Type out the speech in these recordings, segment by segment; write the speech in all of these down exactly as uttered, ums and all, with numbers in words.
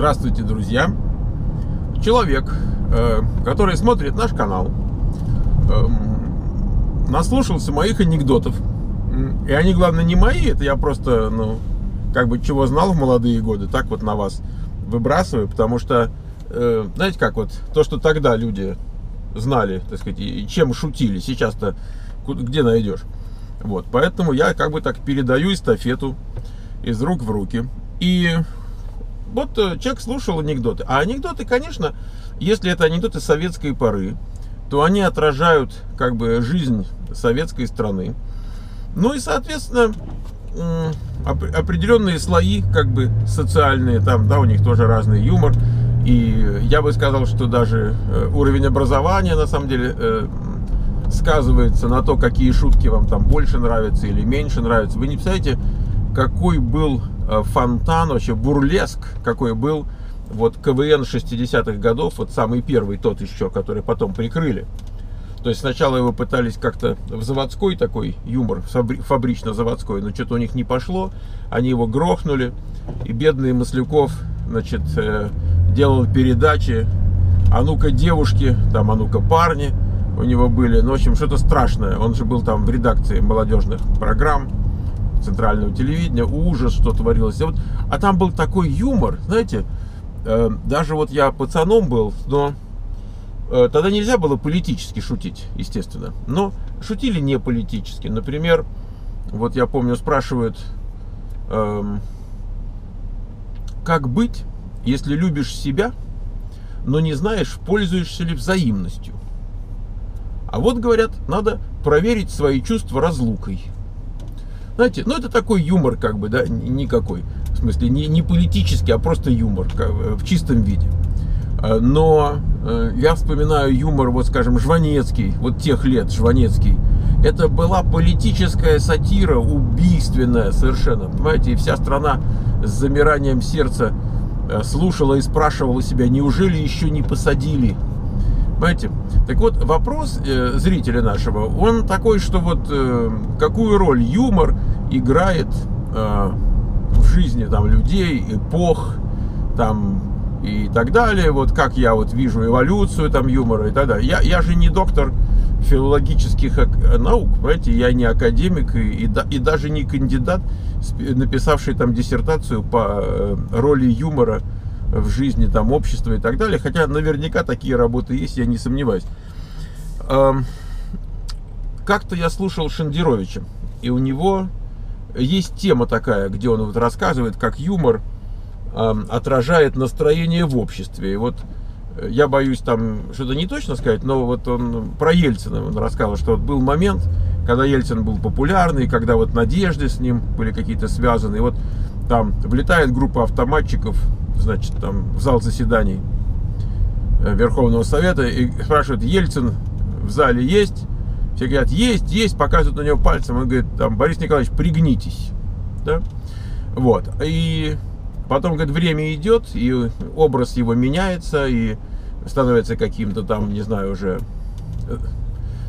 Здравствуйте, друзья. Человек, который смотрит наш канал, наслушался моих анекдотов. И они, главное, не мои, это я просто, ну, как бы чего знал в молодые годы, так вот на вас выбрасываю, потому что, знаете, как вот то, что тогда люди знали, так сказать, и чем шутили, сейчас-то где найдешь. Вот, поэтому я как бы так передаю эстафету из рук в руки. И вот человек слушал анекдоты. А анекдоты, конечно, если это анекдоты советской поры, то они отражают как бы жизнь советской страны. Ну и, соответственно, определенные слои как бы социальные, там, да, у них тоже разный юмор. И я бы сказал, что даже уровень образования, на самом деле, сказывается на то, какие шутки вам там больше нравятся или меньше нравятся. Вы не представляете, какой был фонтан, вообще бурлеск, какой был вот КВН шестидесятых годов, вот самый первый тот еще, который потом прикрыли. То есть сначала его пытались как-то в заводской такой юмор, фабрично-заводской, но что-то у них не пошло, они его грохнули, и бедный Масляков, значит, делал передачи «А ну-ка, девушки», там «А ну-ка, парни» у него были, ну, в общем, что-то страшное, он же был там в редакции молодежных программ центрального телевидения, ужас, что творилось. Вот, а там был такой юмор, знаете, э, даже вот я пацаном был, но э, тогда нельзя было политически шутить, естественно, но шутили не политически. Например, вот я помню, спрашивают, э, как быть, если любишь себя, но не знаешь, пользуешься ли взаимностью. А вот, говорят, надо проверить свои чувства разлукой. Знаете, ну это такой юмор, как бы, да, никакой. В смысле, не, не политический, а просто юмор как, в чистом виде. Но э, я вспоминаю юмор, вот, скажем, Жванецкий, вот тех лет Жванецкий. Это была политическая сатира, убийственная совершенно, понимаете? И вся страна с замиранием сердца слушала и спрашивала себя, неужели еще не посадили? Понимаете? Так вот, вопрос э, зрителя нашего, он такой, что вот э, какую роль юмор играет э, в жизни там людей, эпох, там и так далее, вот как я вот вижу эволюцию там юмора и так далее. Я, я же не доктор филологических наук, понимаете, я не академик и, и, да, и даже не кандидат, написавший там диссертацию по э, роли юмора в жизни там общества и так далее, хотя наверняка такие работы есть, я не сомневаюсь. Как-то я слушал Шендеровича, и у него есть тема такая, где он вот рассказывает, как юмор отражает настроение в обществе. И вот я боюсь там что-то не точно сказать, но вот он про Ельцина он рассказывал, что вот был момент, когда Ельцин был популярный, когда вот надежды с ним были какие-то связаны, и вот там влетает группа автоматчиков, значит, там в зал заседаний Верховного Совета и спрашивают: Ельцин в зале есть? Все говорят: есть, есть, показывают на него пальцем. Он говорит: там, Борис Николаевич, пригнитесь. Да? Вот. И потом, говорит, время идет, и образ его меняется, и становится каким-то там, не знаю, уже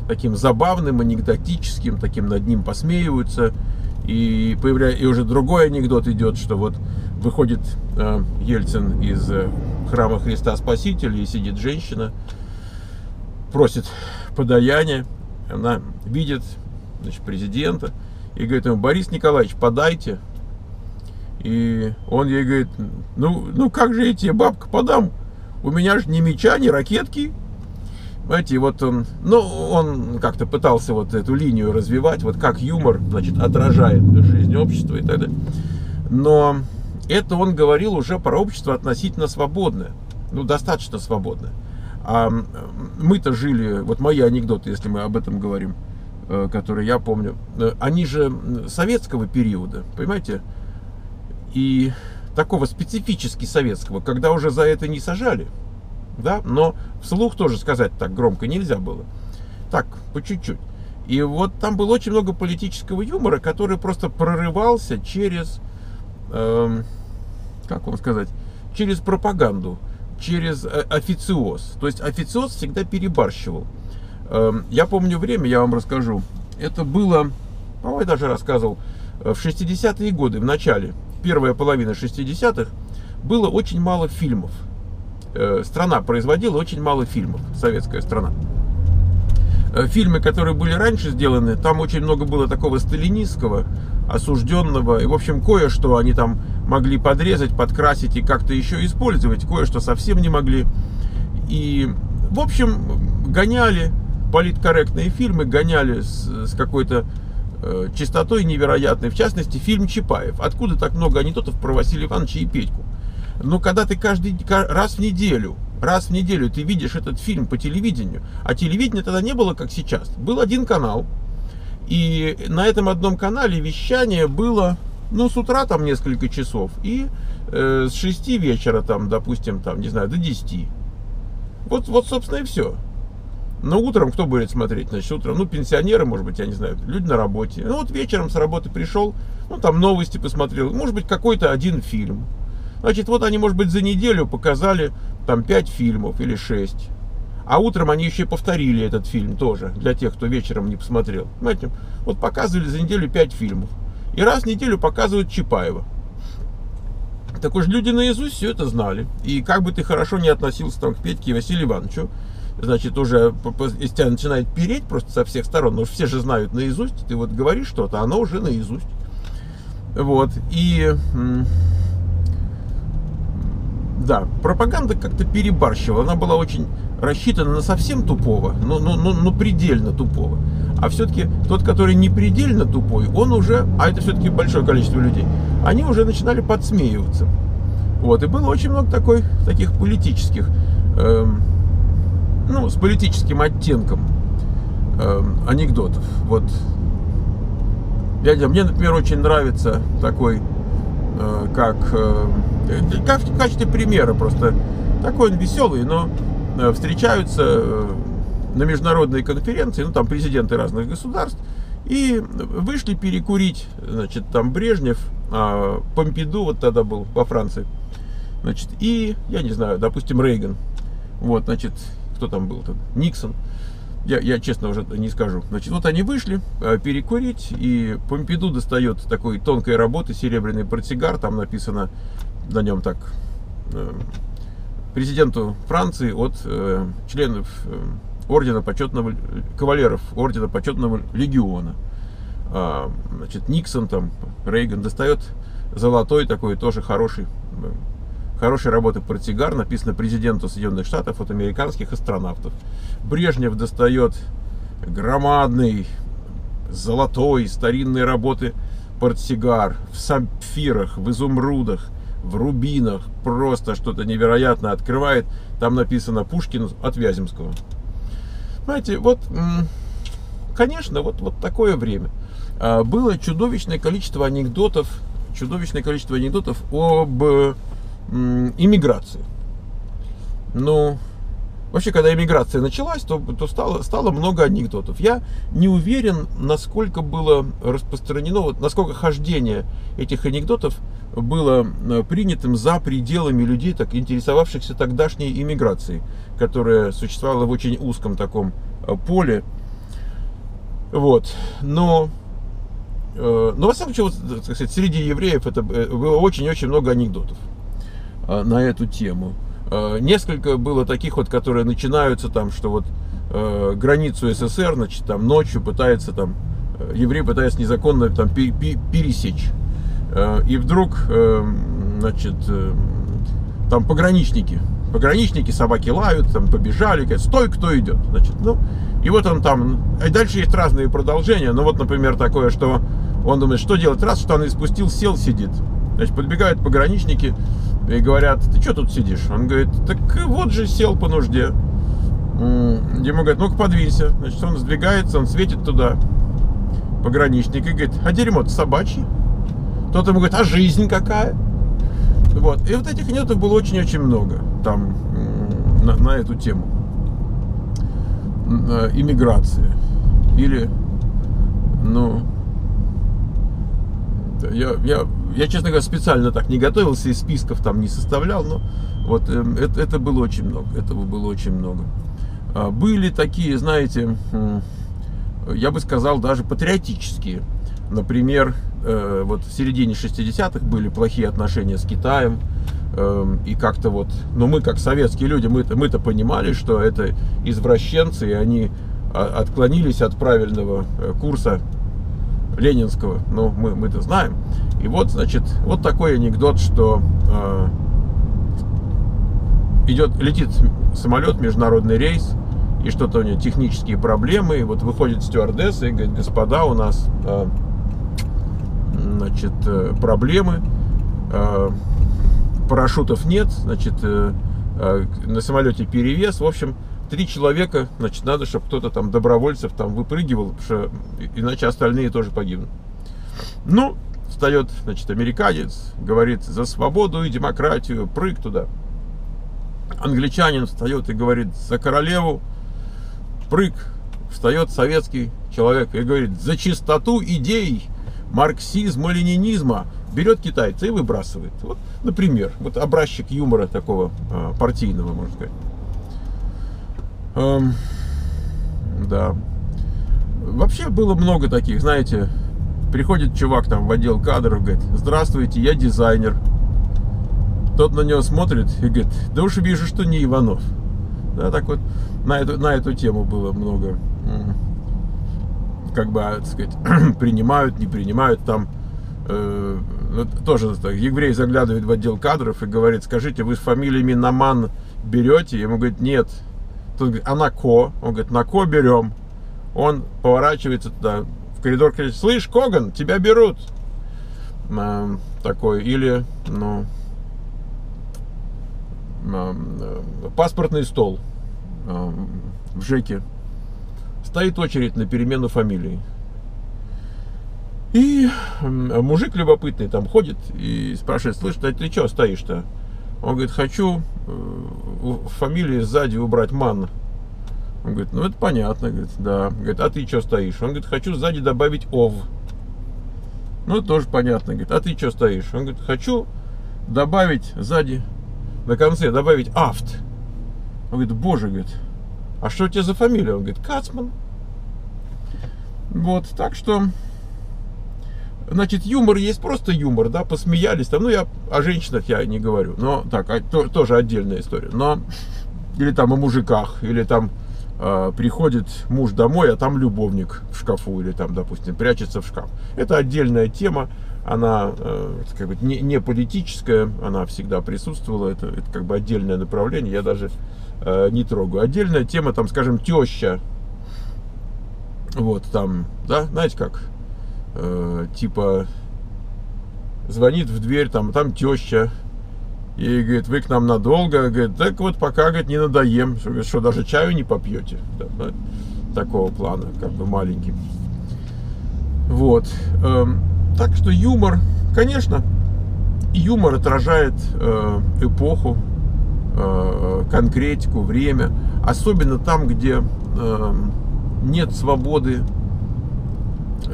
таким забавным, анекдотическим, таким над ним посмеиваются. И, появляя... и уже другой анекдот идет, что вот выходит э, Ельцин из э, Храма Христа Спасителя, и сидит женщина, просит подаяние, она видит, значит, президента, и говорит ему: Борис Николаевич, подайте. И он ей говорит: ну, ну как же я тебе, бабка, подам? У меня же ни меча, ни ракетки. Знаете, вот он, ну, он как-то пытался вот эту линию развивать, вот как юмор, значит, отражает жизнь общества и так далее. Но это он говорил уже про общество относительно свободное, ну, достаточно свободное. А мы-то жили, вот мои анекдоты, если мы об этом говорим, которые я помню, они же советского периода, понимаете, и такого специфически советского, когда уже за это не сажали. Да? Но вслух тоже сказать так громко нельзя было. Так, по чуть-чуть. И вот там было очень много политического юмора, который просто прорывался через, э, как вам сказать, через пропаганду, через официоз. То есть официоз всегда перебарщивал. Э, я помню время, я вам расскажу. Это было, по-моему, я даже рассказывал, в шестидесятые годы, в начале, первая половина шестидесятых. было очень мало фильмов. Страна производила очень мало фильмов, советская страна. Фильмы, которые были раньше сделаны, там очень много было такого сталинистского, осужденного. И, в общем, кое-что они там могли подрезать, подкрасить и как-то еще использовать, кое-что совсем не могли. И, в общем, гоняли политкорректные фильмы, гоняли с, с какой-то э, чистотой невероятной. В частности, фильм «Чапаев». Откуда так много анекдотов про Василия Ивановича и Петьку? Но когда ты каждый раз в неделю, раз в неделю ты видишь этот фильм по телевидению, а телевидения тогда не было, как сейчас. Был один канал, и на этом одном канале вещание было, ну, с утра там несколько часов, и э, с шести вечера там, допустим, там, не знаю, до десяти. Вот, вот, собственно, и все. Но утром кто будет смотреть? Значит, утром, ну, пенсионеры, может быть, я не знаю, люди на работе. Ну, вот вечером с работы пришел, ну, там новости посмотрел, может быть, какой-то один фильм. Значит, вот они, может быть, за неделю показали там пять фильмов или шесть. А утром они еще и повторили этот фильм тоже, для тех, кто вечером не посмотрел. Понимаете? Вот показывали за неделю пять фильмов. И раз в неделю показывают Чапаева. Так уж люди наизусть все это знали. И как бы ты хорошо не относился там, к Петьке и Василию Ивановичу, значит, уже из тебя начинает переть просто со всех сторон. Но все же знают наизусть. Ты вот говоришь что-то, оно уже наизусть. Вот. И... да, пропаганда как-то перебарщивала, она была очень рассчитана на совсем тупого, но, но, но, но предельно тупого. А все-таки тот, который не предельно тупой, он уже, а это все-таки большое количество людей, они уже начинали подсмеиваться. Вот, и было очень много такой, таких политических, эм, ну, с политическим оттенком эм, анекдотов. Вот, я, мне, например, очень нравится такой, э, как... Э, Как в качестве примера просто. Такой он веселый, но встречаются на международной конференции, ну там президенты разных государств, и вышли перекурить, значит, там Брежнев, а Помпиду вот тогда был во Франции, значит, и, я не знаю, допустим, Рейган, вот, значит, кто там был там, Никсон, я, я честно уже не скажу, значит, вот они вышли перекурить, и Помпиду достает такой тонкой работы серебряный портсигар, там написано на нем так: президенту Франции от э, членов ордена почетного кавалеров ордена почетного легиона. А, значит, Никсон там, Рейган достает золотой такой тоже хороший, хорошей работы портсигар, написано президенту Соединенных Штатов от американских астронавтов. Брежнев достает громадный золотой старинной работы портсигар в сапфирах, в изумрудах, в рубинах, просто что-то невероятное открывает. Там написано «Пушкин от Вяземского». Знаете, вот, конечно, вот, вот такое время. Было чудовищное количество анекдотов, чудовищное количество анекдотов об иммиграции. Ну, вообще, когда иммиграция началась, то, то стало, стало много анекдотов. Я не уверен, насколько было распространено, вот, насколько хождение этих анекдотов было принятым за пределами людей, так интересовавшихся тогдашней иммиграцией, которая существовала в очень узком таком поле. Вот. Но, э, но во всяком случае, так сказать, среди евреев это было очень-очень много анекдотов э, на эту тему. Э, несколько было таких вот, которые начинаются там, что вот э, границу СССР, значит, там ночью пытается там, э, еврей пытается незаконно там пересечь. И вдруг, значит, там пограничники, пограничники, собаки лают, там побежали, говорят, стой, кто идет, значит, ну, и вот он там, и дальше есть разные продолжения, ну, вот, например, такое, что он думает, что делать, раз, что он испустил, сел, сидит, значит, подбегают пограничники и говорят, ты что тут сидишь, он говорит, так вот же сел по нужде, ему говорят, ну-ка подвинься, значит, он сдвигается, он светит туда, пограничник, и говорит, а дерьмо-то собачье. Кто-то ему говорит, а жизнь какая? Вот. И вот этих анекдотов было очень-очень много там на, на эту тему иммиграции. Или, ну, я, я, я, честно говоря, специально так не готовился и списков там не составлял, но вот это, это было очень много, этого было очень много. Были такие, знаете, я бы сказал, даже патриотические. Например, вот в середине шестидесятых были плохие отношения с Китаем, И как-то вот, ну мы как советские люди, мы-то мы-то понимали, что это извращенцы, и они отклонились от правильного курса ленинского, ну мы, мы-то знаем. И вот, значит, вот такой анекдот, что э, идет, летит самолет, международный рейс, и что-то у него технические проблемы, и вот выходит стюардесса и говорит: господа, у нас э, значит, э, проблемы, э, парашютов нет, значит, э, э, на самолете перевес, в общем, три человека, значит, надо, чтобы кто-то там, добровольцев там выпрыгивал, потому что иначе остальные тоже погибнут. Ну, встает, значит, американец, говорит: за свободу и демократию, прыг туда. Англичанин встает и говорит: за королеву, прыг. Встает советский человек и говорит: за чистоту идей марксизма, ленинизма. Берет китайца и выбрасывает. Вот, например, вот образчик юмора такого э, партийного, можно сказать. Эм, да. Вообще было много таких, знаете, приходит чувак там в отдел кадров, говорит: здравствуйте, я дизайнер. Тот на него смотрит и говорит: да уж вижу, что не Иванов. Да, так вот, на эту, на эту тему было много. Как бы, так сказать, принимают, не принимают. Там э, тоже так, еврей заглядывает в отдел кадров и говорит: скажите, вы с фамилией Миноман берете? Ему говорит: нет. Тот говорит: а на ко? Он говорит: на ко берем. Он поворачивается туда, в коридор, говорит: слышь, Коган, тебя берут. Э, такой, или, ну... паспортный стол в ЖЭКе, стоит очередь на перемену фамилии, и мужик любопытный там ходит и спрашивает: слышь, ты, ты что стоишь-то? Он говорит: хочу в фамилии сзади убрать ман. Он говорит: ну это понятно. Говорит: да. Говорит: а ты что стоишь? Он говорит: хочу сзади добавить ов. Ну это тоже понятно. Говорит: а ты что стоишь? Он говорит: хочу добавить сзади на конце добавить авт. Он говорит: боже, говорит, а что у тебя за фамилия? Он говорит: Кацман. Вот, так что, значит, юмор есть, просто юмор, да, посмеялись там. Ну, я о женщинах я не говорю, но так, а, то, тоже отдельная история. Но, или там о мужиках, или там э, приходит муж домой, а там любовник в шкафу, или там, допустим, прячется в шкаф. Это отдельная тема. Она э, как бы не, не политическая, она всегда присутствовала, это, это как бы отдельное направление, я даже э, не трогаю. Отдельная тема, там, скажем, теща, вот там, да, знаете как, э, типа, звонит в дверь, там, там теща, и говорит: вы к нам надолго? Говорит: так вот, пока, говорит, не надоем, что, что даже чаю не попьете, да, да, такого плана, как бы маленький. Вот. Э, Так что юмор, конечно, юмор отражает э, эпоху, э, конкретику, время. Особенно там, где э, нет свободы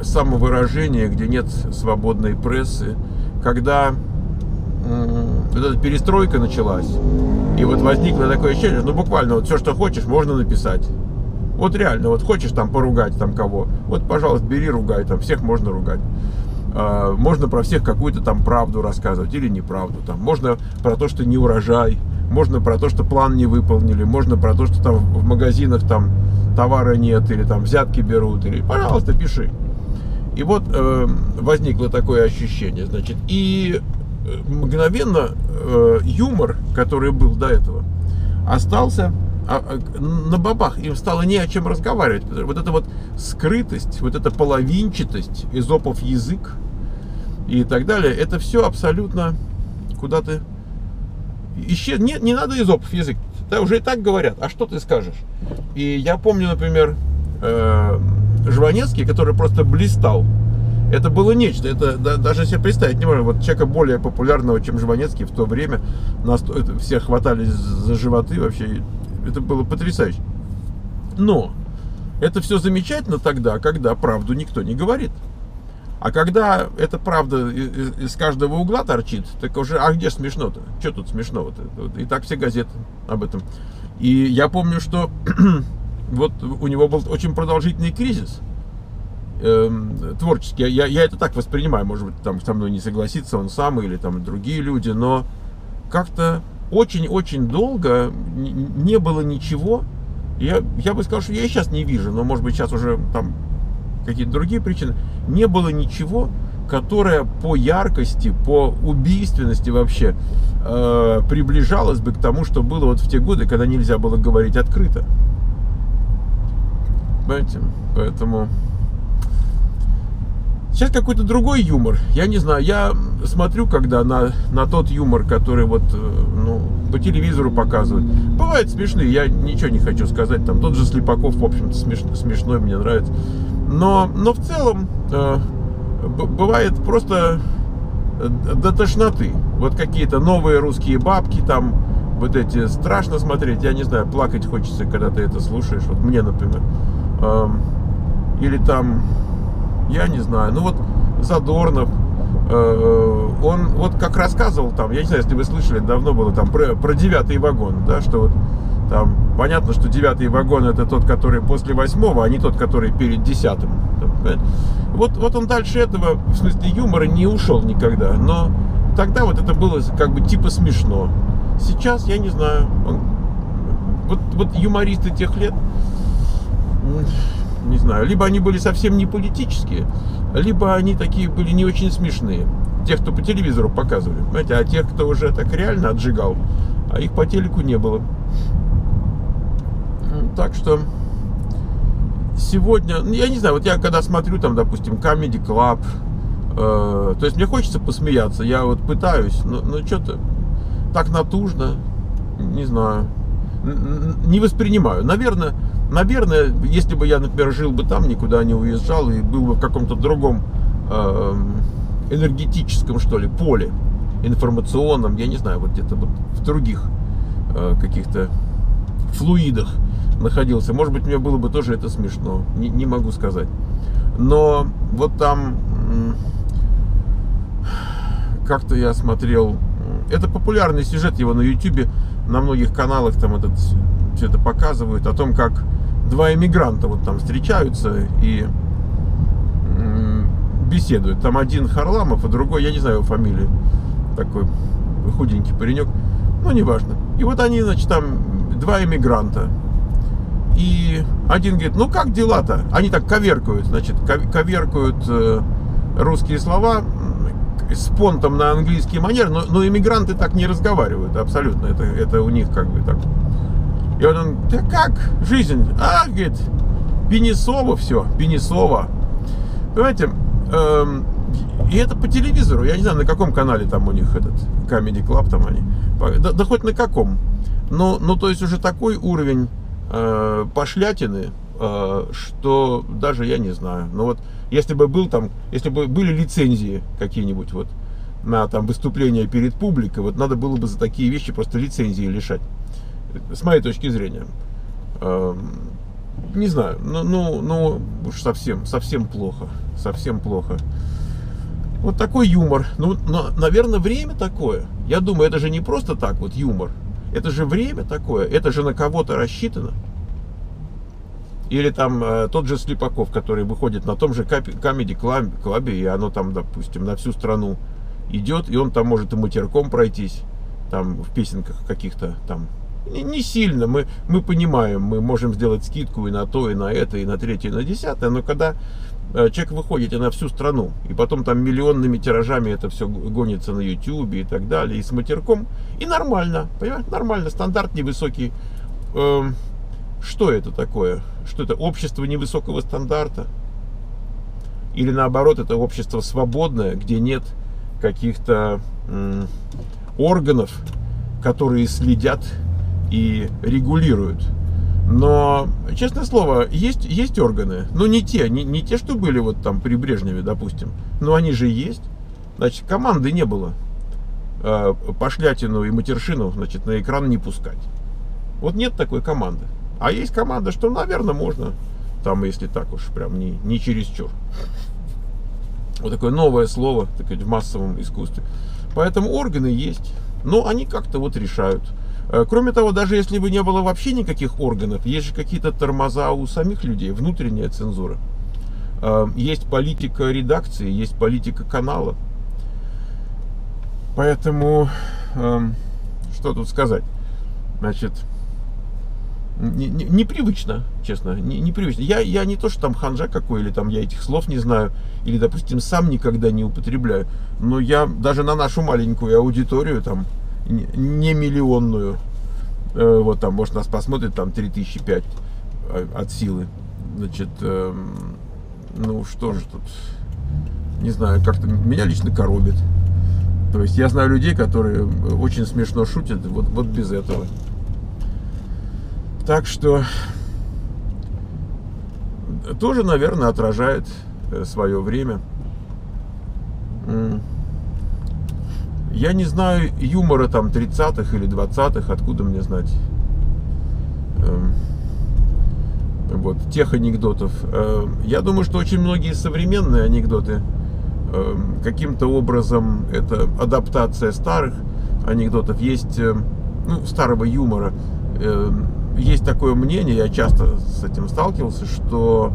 самовыражения, где нет свободной прессы. Когда э, вот эта перестройка началась, и вот возникло такое ощущение, ну буквально вот все, что хочешь, можно написать. Вот реально, вот хочешь там поругать там кого, вот, пожалуйста, бери, ругай, там всех можно ругать. Можно про всех какую-то там правду рассказывать или неправду, там можно про то, что не урожай, можно про то, что план не выполнили, можно про то, что там в магазинах там товара нет, или там взятки берут, или пожалуйста, пиши. И вот э, возникло такое ощущение, значит, и мгновенно э, юмор, который был до этого, остался на бабах, им стало не о чем разговаривать. Вот эта вот скрытость, вот эта половинчатость, эзопов язык и так далее, это все абсолютно куда-то исчез. Нет, не надо эзопов язык, да, уже и так говорят, а что ты скажешь? И я помню, например, Жванецкий, который просто блистал. Это было нечто, это даже себе представить не можно. Вот человека более популярного, чем Жванецкий в то время, нас все хватались за животы вообще. Это было потрясающе. Но это все замечательно тогда, когда правду никто не говорит. А когда эта правда из каждого угла торчит, так уже, а где смешно-то? Что тут смешного-то? И так все газеты об этом. И я помню, что вот у него был очень продолжительный кризис э, творческий. Я, я это так воспринимаю, может быть, там со мной не согласится он сам или там другие люди, но как-то очень-очень долго не было ничего. Я, я бы сказал, что я и сейчас не вижу, но, может быть, сейчас уже там какие-то другие причины. Не было ничего, которое по яркости, по убийственности вообще э, приближалось бы к тому, что было вот в те годы, когда нельзя было говорить открыто. Понимаете? Поэтому... Сейчас какой-то другой юмор, я не знаю, я смотрю, когда на, на тот юмор, который вот, ну, по телевизору показывают, бывает смешные, я ничего не хочу сказать, там тот же Слепаков, в общем-то, смеш, смешной, мне нравится, но, но в целом э, бывает просто до тошноты, вот какие-то новые русские бабки там, вот эти, страшно смотреть, я не знаю, плакать хочется, когда ты это слушаешь, вот мне, например, э, или там... Я не знаю, ну вот Задорнов, э, он вот как рассказывал там, я не знаю, если вы слышали, давно было там про, про девятый вагон, да, что вот там понятно, что девятый вагон это тот, который после восьмого, а не тот, который перед десятым. Вот, вот он дальше этого, в смысле юмора, не ушел никогда, но тогда вот это было как бы типа смешно. Сейчас, я не знаю, он, вот, вот юмористы тех лет... Не знаю, либо они были совсем не политические, либо они такие были не очень смешные. Тех, кто по телевизору показывали, понимаете, а тех, кто уже так реально отжигал, а их по телеку не было. Так что сегодня, ну, я не знаю, вот я когда смотрю там, допустим, Comedy Club, э, то есть мне хочется посмеяться, я вот пытаюсь, но, но что-то так натужно, не знаю, не воспринимаю. Наверное, Наверное, если бы я, например, жил бы там, никуда не уезжал и был бы в каком-то другом э, энергетическом, что ли, поле, информационном, я не знаю, вот где-то вот в других э, каких-то флуидах находился. Может быть, мне было бы тоже это смешно, не, не могу сказать. Но вот там э, как-то я смотрел... Это популярный сюжет, его на ютубе, на многих каналах там этот... Все это показывают о том, как два эмигранта вот там встречаются и беседуют. Там один Харламов, а другой, я не знаю его фамилии, такой худенький паренек, но неважно. И вот они, значит, там два эмигранта. И один говорит, ну как дела-то? Они так коверкают, значит, коверкают русские слова с понтом на английский манер, но, но эмигранты так не разговаривают абсолютно. Это, это у них как бы так... И вот он, да как жизнь? А, говорит, Пенесова все, Пенесова. Понимаете, эм, и это по телевизору, я не знаю, на каком канале там у них этот Comedy Club, там они, да, да хоть на каком. Но, ну, то есть уже такой уровень э, пошлятины, э, что даже я не знаю. Но вот если бы был там, если бы были лицензии какие-нибудь вот на там выступления перед публикой, вот надо было бы за такие вещи просто лицензии лишать. С моей точки зрения, не знаю, ну, ну, ну уж совсем, совсем плохо, совсем плохо. Вот такой юмор, ну, но, наверное, время такое. Я думаю, это же не просто так вот юмор, это же время такое, это же на кого-то рассчитано. Или там э, тот же Слепаков, который выходит на том же Comedy Club, и оно там, допустим, на всю страну идет, и он там может и матерком пройтись, там в песенках каких-то там. Не сильно, мы, мы понимаем, мы можем сделать скидку и на то, и на это, и на третье, и на десятое, но когда человек выходит и на всю страну, и потом там миллионными тиражами это все гонится на YouTube и так далее, и с матерком, и нормально, понимаешь, нормально, стандарт невысокий. Что это такое? Что это общество невысокого стандарта? Или наоборот, это общество свободное, где нет каких-то органов, которые следят и регулируют. Но, честное слово, есть, есть органы, но не те, не, не те, что были вот там при Брежневе, допустим, но они же есть. Значит, команды не было э, пошлятину и матершину, значит, на экран не пускать. Вот нет такой команды. А есть команда, что, наверное, можно, там, если так уж прям не, не чересчур. Вот такое новое слово, так сказать, в массовом искусстве. Поэтому органы есть, но они как-то вот решают. Кроме того, даже если бы не было вообще никаких органов, есть же какие-то тормоза у самих людей, внутренняя цензура. Есть политика редакции, есть политика канала. Поэтому что тут сказать. Значит, не, не, непривычно, честно, не, непривычно. Я, я не то, что там ханжа какой, или там я этих слов не знаю, или, допустим, сам никогда не употребляю, но я даже на нашу маленькую аудиторию, там, не, не миллионную, э, вот там, может, нас посмотрит, там, три тысячи пять от силы, значит, э, ну, что же тут, не знаю, как-то меня лично коробит. То есть я знаю людей, которые очень смешно шутят, вот, вот без этого. Так что тоже, наверное, отражает свое время. Я не знаю юмора там тридцатых или двадцатых, откуда мне знать. Вот, тех анекдотов. Я думаю, что очень многие современные анекдоты каким-то образом это адаптация старых анекдотов. Есть, ну, старого юмора. Есть такое мнение, я часто с этим сталкивался, что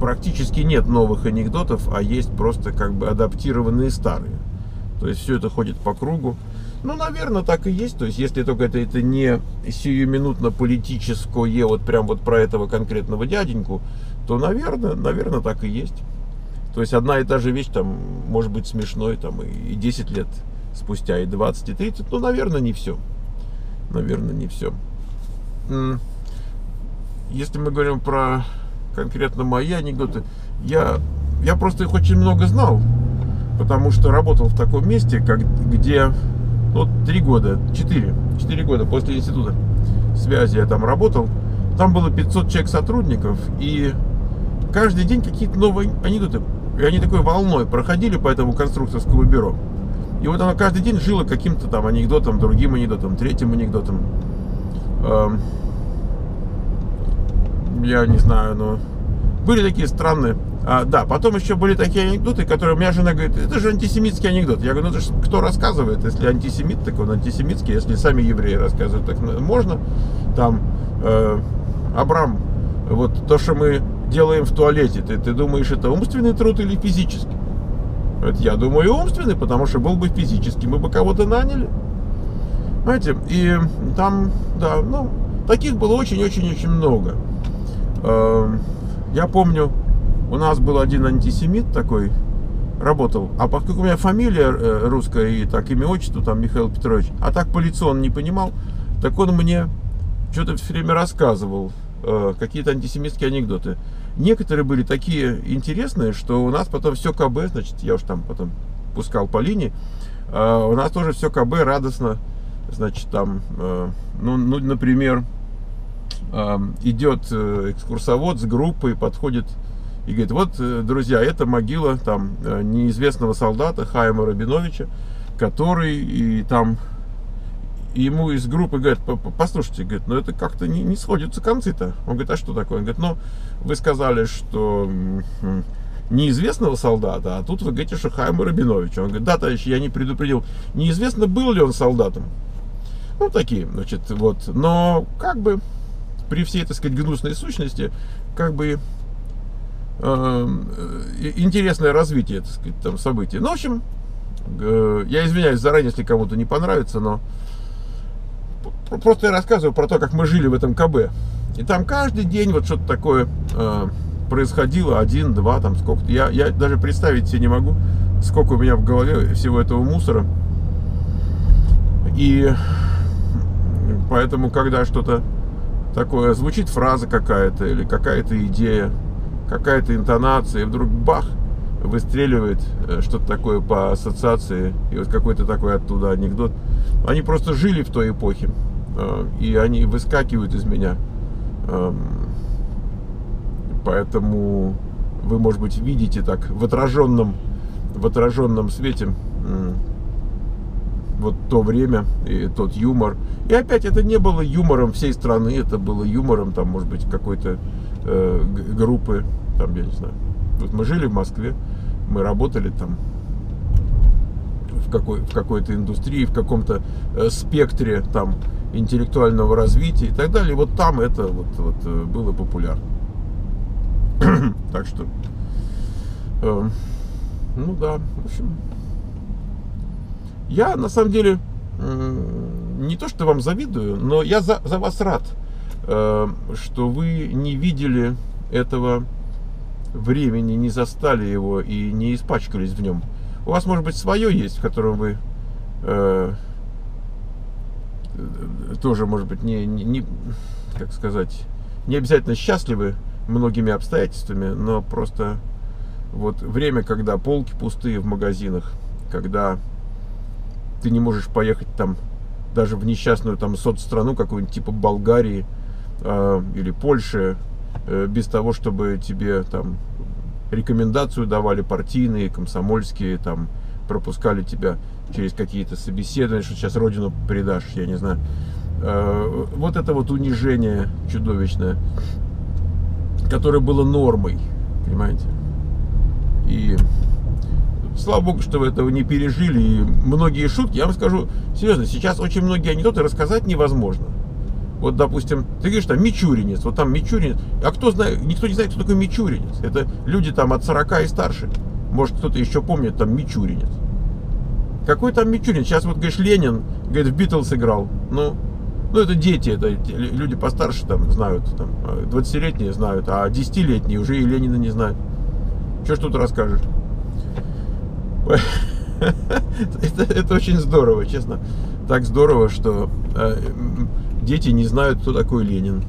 практически нет новых анекдотов, а есть просто как бы адаптированные старые. То есть все это ходит по кругу. Ну, наверное, так и есть. То есть если только это, это не сиюминутно политическое, вот прям вот про этого конкретного дяденьку, то, наверное, наверное, так и есть. То есть одна и та же вещь там может быть смешной там и десять лет спустя, и двадцать, и тридцать. Ну, наверное, не все. Наверное, не все. Если мы говорим про конкретно мои анекдоты, я, я просто их очень много знал, потому что работал в таком месте, как, где вот три года, четыре, четыре года после института связи я там работал. Там было пятьсот человек сотрудников, и каждый день какие-то новые анекдоты. И они такой волной проходили по этому конструкторскому бюро. И вот оно каждый день жило каким-то там анекдотом, другим анекдотом, третьим анекдотом. Я не знаю, но были такие странные. А, да, потом еще были такие анекдоты, которые у меня жена говорит, это же антисемитский анекдот. Я говорю, ну это же кто рассказывает, если антисемит, так он антисемитский, если сами евреи рассказывают, так можно. Там, э, Абрам, вот то, что мы делаем в туалете, ты, ты думаешь, это умственный труд или физический? Вот я думаю, умственный, потому что был бы физический, мы бы кого-то наняли. Знаете, и там, да, ну, таких было очень-очень-очень много. Я помню, у нас был один антисемит такой, работал, а поскольку у меня фамилия русская и так имя, отчество, там Михаил Петрович, а так по лицу он не понимал, так он мне что-то все время рассказывал, какие-то антисемитские анекдоты. Некоторые были такие интересные, что у нас потом все КБ, значит, я уж там потом пускал по линии, у нас тоже все КБ радостно. Значит, там, ну, ну, например, идет экскурсовод с группой, подходит и говорит, вот, друзья, это могила там неизвестного солдата Хайма Рабиновича, который и там ему из группы говорит, послушайте, говорит, ну это как-то не, не сходятся концы-то. Он говорит, а что такое? Он говорит, ну вы сказали, что неизвестного солдата, а тут вы говорите, что Хайма Рабиновича. Он говорит, да, товарищ, я не предупредил. Неизвестно, был ли он солдатом. Ну, такие, значит, вот. Но, как бы, при всей, так сказать, гнусной сущности, как бы, э, интересное развитие, так сказать, там, событий. Ну, в общем, э, я извиняюсь заранее, если кому-то не понравится, но просто я рассказываю про то, как мы жили в этом КБ. И там каждый день вот что-то такое... Э, происходило один, два, там сколько-то. Я, я даже представить себе не могу, сколько у меня в голове всего этого мусора. И поэтому, когда что-то такое звучит, фраза какая-то или какая-то идея, какая-то интонация, и вдруг бах, выстреливает что-то такое по ассоциации, и вот какой-то такой оттуда анекдот. Они просто жили в той эпохе, и они выскакивают из меня. Поэтому вы, может быть, видите так в отраженном, в отраженном свете вот то время и тот юмор. И опять это не было юмором всей страны, это было юмором, там, может быть, какой-то э, группы, там, я не знаю. Вот мы жили в Москве, мы работали там в, какой, в какой-то индустрии, в каком-то э, спектре там интеллектуального развития и так далее. И вот там это вот, вот, было популярно. Так что, э, ну да, в общем, я на самом деле э, не то, что вам завидую, но я за, за вас рад, э, что вы не видели этого времени, не застали его и не испачкались в нем. У вас, может быть, свое есть, в котором вы э, тоже, может быть, не, не, не, как сказать, не обязательно счастливы многими обстоятельствами, но просто вот время, когда полки пустые в магазинах, когда ты не можешь поехать там даже в несчастную там соцстрanu какую-нибудь типа Болгарии э, или Польши э, без того, чтобы тебе там рекомендацию давали партийные, комсомольские, там пропускали тебя через какие-то собеседования, что сейчас родину предашь, я не знаю. Э, вот это вот унижение чудовищное, которое было нормой, понимаете? И слава богу, что вы этого не пережили. И многие шутки, я вам скажу серьезно, сейчас очень многие анекдоты рассказать невозможно. Вот, допустим, ты говоришь, там, Мичуринец, вот там Мичуринец. А кто знает, никто не знает, кто такой Мичуринец. Это люди там от сорока и старше. Может, кто-то еще помнит, там, Мичуринец. Какой там Мичуринец? Сейчас вот, говоришь, Ленин, говорит, в Битлз играл. Ну, ну это дети, это люди постарше там знают, там, двадцатилетние знают, а десятилетние уже и Ленина не знают. Что ж тут расскажешь? это, это очень здорово, честно. Так здорово, что э, дети не знают, кто такой Ленин.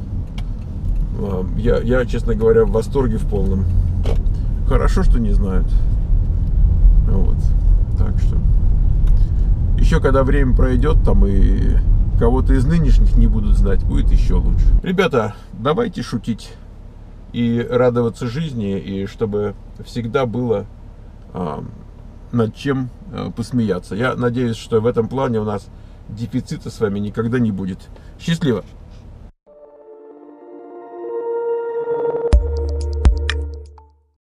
Э, я, я, честно говоря, в восторге в полном. Хорошо, что не знают. Вот. Так что. Еще когда время пройдет, там и кого-то из нынешних не будут знать, будет еще лучше. Ребята, давайте шутить и радоваться жизни, и чтобы всегда было э, над чем э, посмеяться. Я надеюсь, что в этом плане у нас дефицита с вами никогда не будет. Счастливо!